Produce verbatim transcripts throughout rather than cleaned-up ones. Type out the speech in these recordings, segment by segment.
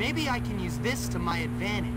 Maybe I can use this to my advantage.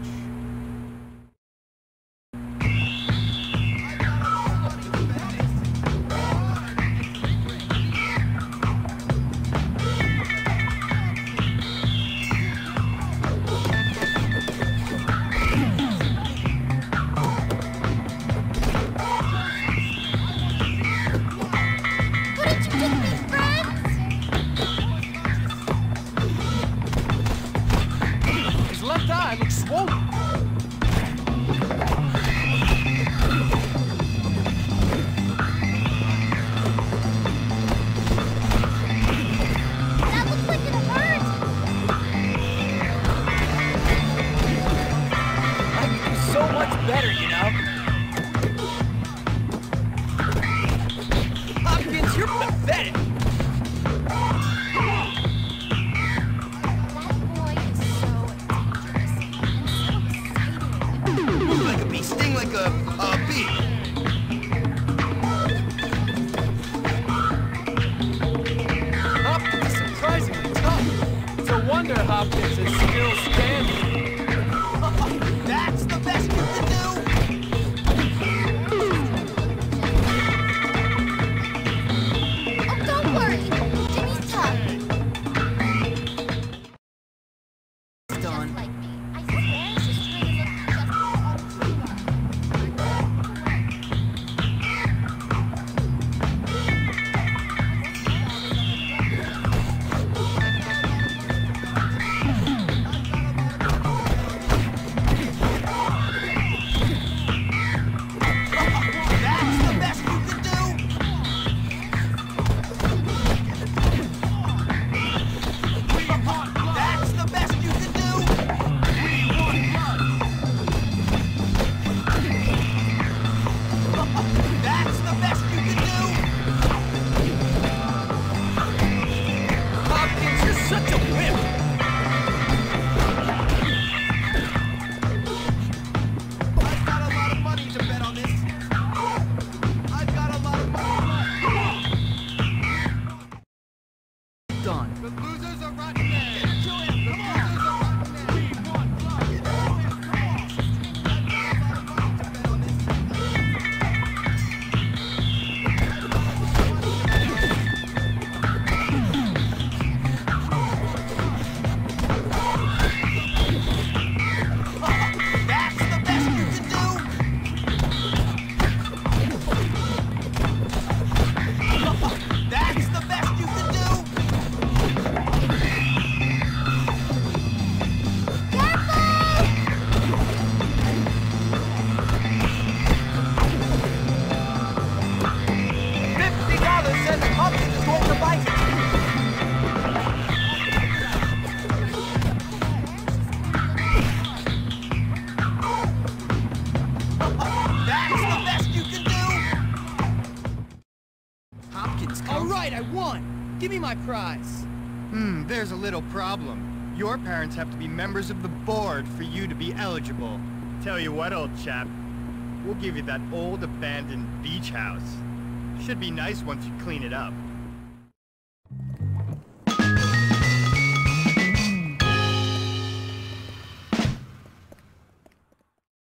Prize. Hmm, there's a little problem. Your parents have to be members of the board for you to be eligible. Tell you what, old chap, we'll give you that old abandoned beach house. Should be nice once you clean it up.